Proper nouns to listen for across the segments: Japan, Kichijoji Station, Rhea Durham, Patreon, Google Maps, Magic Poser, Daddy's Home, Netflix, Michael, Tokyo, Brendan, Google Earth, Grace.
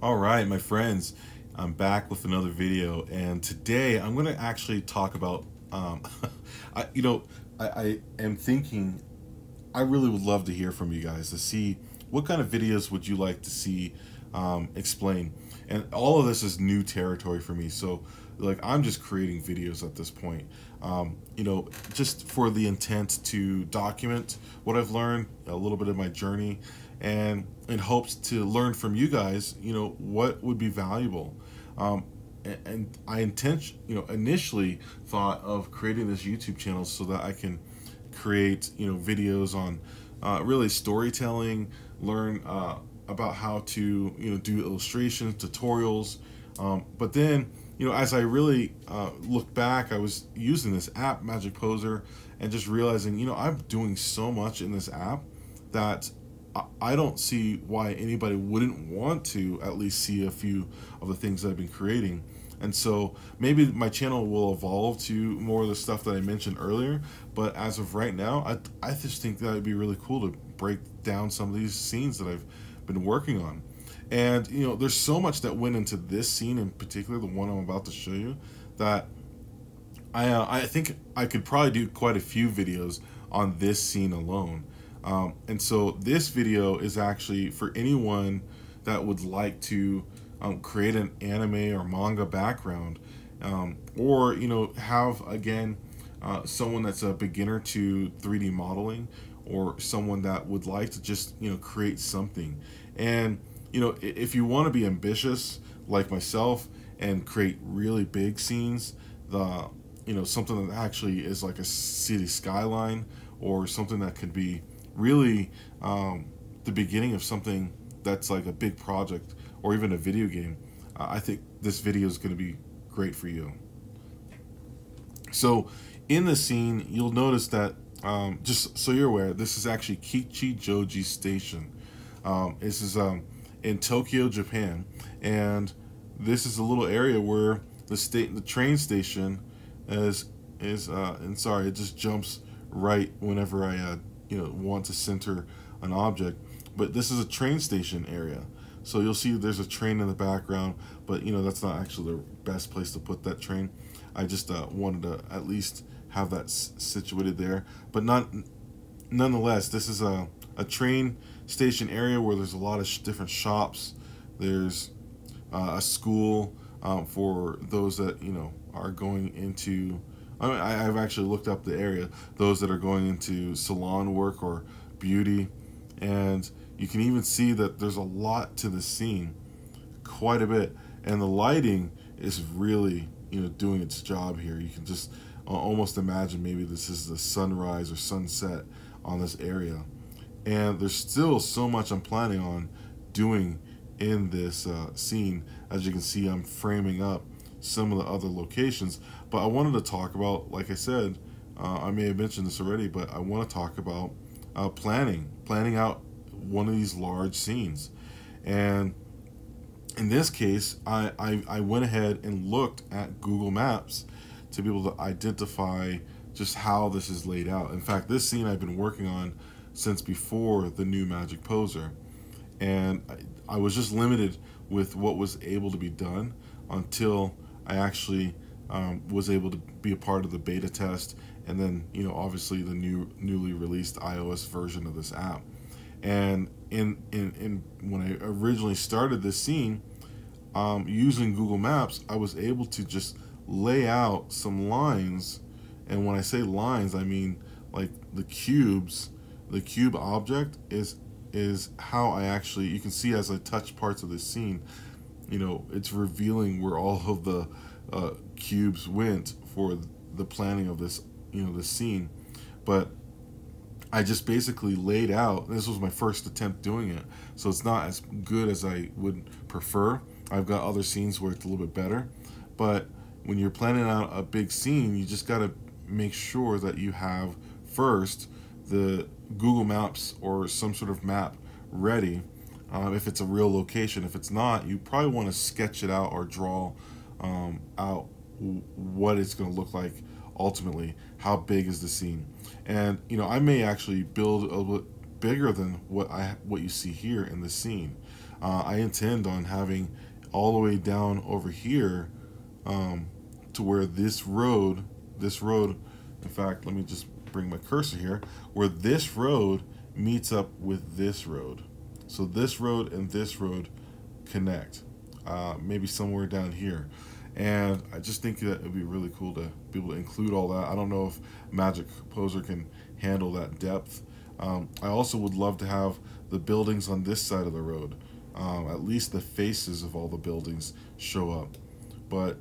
All right, my friends, I'm back with another video, and today I'm going to actually talk about I am thinking I really would love to hear from you guys to see what kind of videos would you like to see explained. And all of this is new territory for me, so like I'm just creating videos at this point, you know, just for the intent to document what I've learned, a little bit of my journey, and in hopes to learn from you guys, you know, what would be valuable. And I initially thought of creating this YouTube channel so that I can create, you know, videos on really storytelling, learn about how to, you know, do illustrations, tutorials, but then, you know, as I really look back, I was using this app, Magic Poser, and just realizing, you know, I'm doing so much in this app that I don't see why anybody wouldn't want to at least see a few of the things that I've been creating. And so maybe my channel will evolve to more of the stuff that I mentioned earlier, but as of right now, I just think that it'd be really cool to break down some of these scenes that I've been working on. And you know, there's so much that went into this scene in particular, the one I'm about to show you, that I think I could probably do quite a few videos on this scene alone. And so this video is actually for anyone that would like to create an anime or manga background, or, you know, have, again, someone that's a beginner to 3D modeling, or someone that would like to just, you know, create something. And you know, if you want to be ambitious like myself and create really big scenes, the, you know, something that actually is like a city skyline, or something that could be really the beginning of something that's like a big project or even a video game, I think this video is going to be great for you. So in the scene, you'll notice that, just so you're aware, this is actually Kichijoji Station. This is in Tokyo, Japan, and this is a little area where the train station is and sorry, it just jumps right whenever I you know, want to center an object, but this is a train station area. So you'll see there's a train in the background, but you know, that's not actually the best place to put that train. I just wanted to at least have that situated there, but nonetheless, this is a train station area where there's a lot of different shops. There's a school for those that, you know, are going into, I mean, I've actually looked up the area, those that are going into salon work or beauty. And you can even see that there's a lot to the scene, quite a bit. And the lighting is really, you know, doing its job here. You can just almost imagine maybe this is the sunrise or sunset on this area. And there's still so much I'm planning on doing in this scene. As you can see, I'm framing up some of the other locations, but I wanted to talk about, like I said, I may have mentioned this already, but I want to talk about planning out one of these large scenes. And in this case, I went ahead and looked at Google Maps to be able to identify just how this is laid out. In fact, this scene I've been working on since before the new Magic Poser, and I was just limited with what was able to be done until I actually was able to be a part of the beta test, and then, you know, obviously the newly released iOS version of this app. And when I originally started this scene, using Google Maps, I was able to just lay out some lines, and when I say lines, I mean like the cubes. The cube object is how I actually, you can see as I touch parts of this scene, you know, it's revealing where all of the cubes went for the planning of this, you know, this scene. But I just basically laid out, this was my first attempt doing it, so it's not as good as I would prefer. I've got other scenes where it's a little bit better, but when you're planning out a big scene, you just got to make sure that you have first the Google Maps or some sort of map ready, if it's a real location. If it's not, you probably want to sketch it out or draw out what it's going to look like ultimately. How big is the scene? And you know, I may actually build a little bit bigger than what you see here in the scene. I intend on having all the way down over here to where this road, in fact, let me just bring my cursor here, where this road meets up with this road. So this road and this road connect, maybe somewhere down here. And I just think that it would be really cool to be able to include all that. I don't know if Magic Poser can handle that depth. I also would love to have the buildings on this side of the road. At least the faces of all the buildings show up. But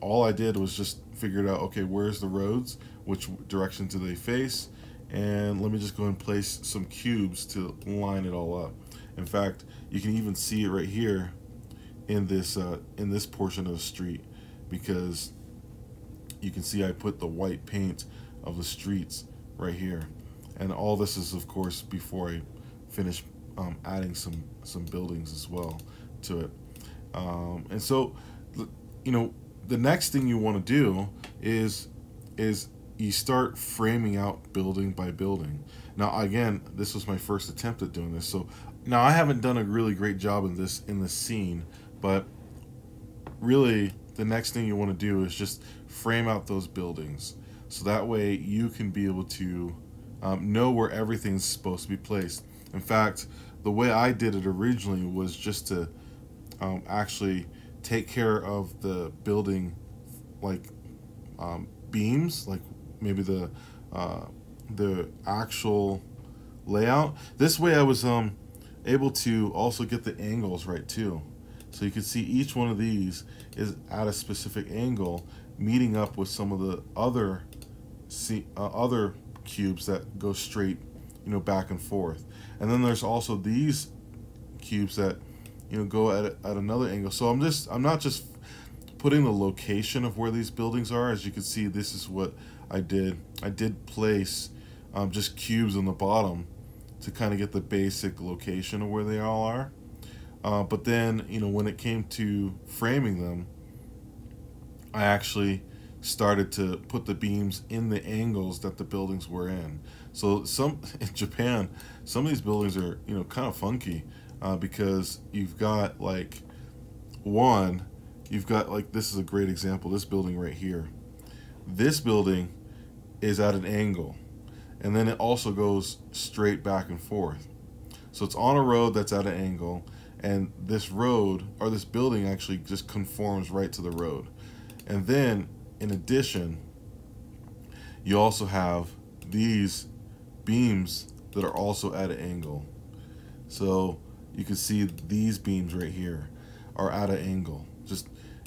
all I did was just figured out, okay, where's the roads? Which direction do they face? And let me just go and place some cubes to line it all up. In fact, you can even see it right here in this portion of the street, because you can see I put the white paint of the streets right here. And all this is, of course, before I finish adding some buildings as well to it. And so, you know, the next thing you want to do is you start framing out building by building. Now, again, this was my first attempt at doing this, so now I haven't done a really great job in this scene, but really the next thing you want to do is just frame out those buildings, so that way you can be able to know where everything's supposed to be placed. In fact, the way I did it originally was just to actually take care of the building, like beams, like maybe the actual layout. This way I was able to also get the angles right too, so you can see each one of these is at a specific angle, meeting up with some of the other other cubes that go straight, you know, back and forth. And then there's also these cubes that, you know, go at another angle. So I'm not just putting the location of where these buildings are. As you can see, this is what I did. I did place just cubes on the bottom to kind of get the basic location of where they all are. But then, you know, when it came to framing them, I actually started to put the beams in the angles that the buildings were in. So in Japan, some of these buildings are, you know, kind of funky, because you've got like this is a great example, this building right here. This building is at an angle, and then it also goes straight back and forth. So it's on a road that's at an angle, and this road, or this building, actually just conforms right to the road. And then in addition, you also have these beams that are also at an angle. So you can see these beams right here are at an angle.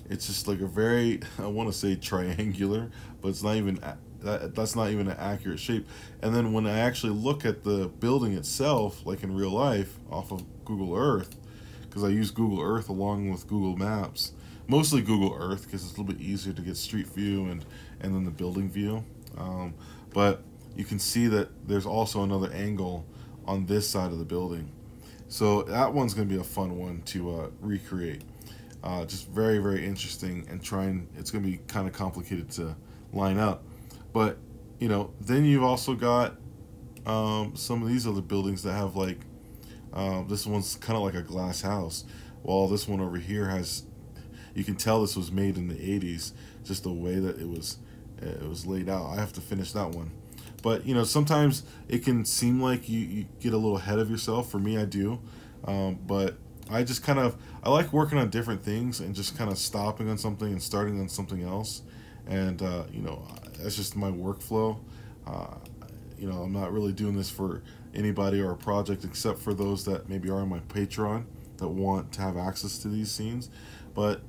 It's just like a very, I want to say triangular, but it's not even, that's not even an accurate shape. And then when I actually look at the building itself, like in real life, off of Google Earth, because I use Google Earth along with Google Maps, mostly Google Earth, because it's a little bit easier to get street view and then the building view. But you can see that there's also another angle on this side of the building. So that one's going to be a fun one to recreate. Just very, very interesting, and it's going to be kind of complicated to line up. But, you know, then you've also got some of these other buildings that have like, this one's kind of like a glass house, while this one over here has, you can tell this was made in the 80s, just the way that it was laid out. I have to finish that one. But, you know, sometimes it can seem like you get a little ahead of yourself. For me, I do. But I just kind of, I like working on different things and just kind of stopping on something and starting on something else. And, you know, that's just my workflow. You know, I'm not really doing this for anybody or a project, except for those that maybe are on my Patreon that want to have access to these scenes. But,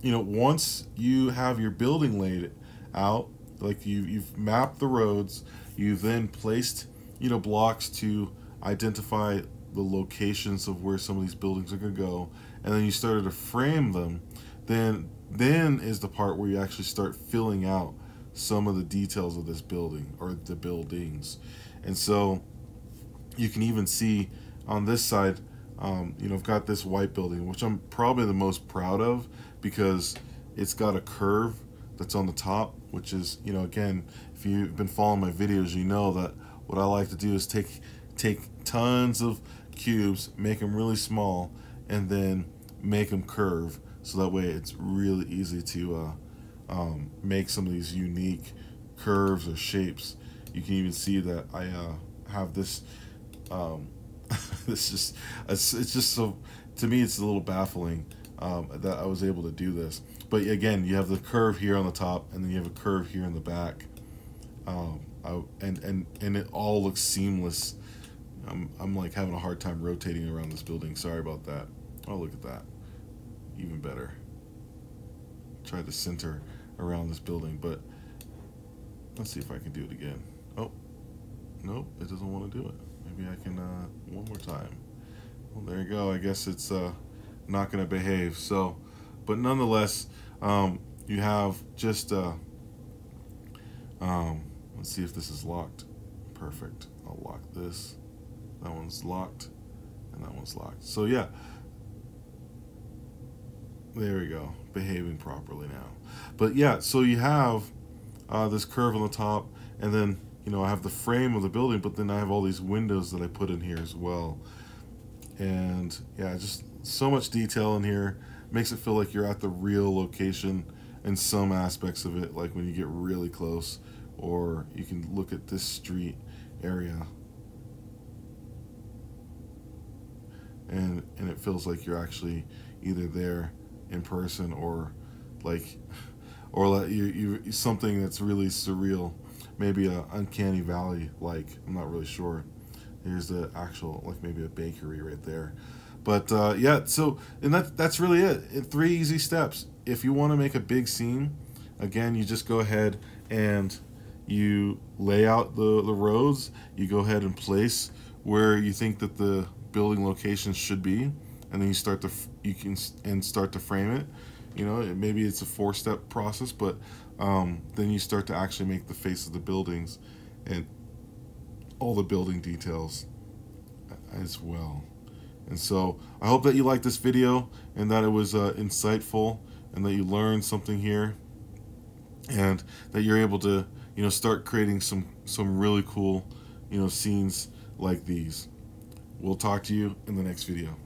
you know, once you have your building laid out, like you've mapped the roads, you've then placed, you know, blocks to identify the locations of where some of these buildings are gonna go, and then you started to frame them, then is the part where you actually start filling out some of the details of this building or the buildings. And so you can even see on this side, you know, I've got this white building, which I'm probably the most proud of, because it's got a curve that's on the top, which is, you know, again, if you've been following my videos, you know that what I like to do is take tons of cubes, make them really small, and then make them curve, so that way it's really easy to make some of these unique curves or shapes. You can even see that I have this this just it's just, so to me it's a little baffling that I was able to do this. But again, you have the curve here on the top, and then you have a curve here in the back, and it all looks seamless. I'm like having a hard time rotating around this building. Sorry about that. Oh, look at that, even better. Try to center around this building, but let's see if I can do it again. Oh, nope, it doesn't want to do it. Maybe I can one more time. Well, there you go. I guess it's not going to behave. So, but nonetheless, you have just let's see if this is locked. Perfect. I'll lock this. That one's locked, and that one's locked. So yeah, there we go, behaving properly now. But yeah, so you have this curve on the top, and then, you know, I have the frame of the building, but then I have all these windows that I put in here as well. And yeah, just so much detail in here. Makes it feel like you're at the real location in some aspects of it, like when you get really close, or you can look at this street area, and it feels like you're actually either there in person, or like, or like you something that's really surreal, maybe a uncanny valley, like, I'm not really sure. Here's the actual, like, maybe a bakery right there. But yeah, so, and that's really it. 3 easy steps. If you want to make a big scene, again, you just go ahead and you lay out the roads. You go ahead and place where you think that the building locations should be, and then you start to start to frame it. You know, maybe it's a 4-step process, but then you start to actually make the face of the buildings and all the building details as well. And so I hope that you liked this video, and that it was insightful, and that you learned something here, and that you're able to, you know, start creating some really cool, you know, scenes like these. We'll talk to you in the next video.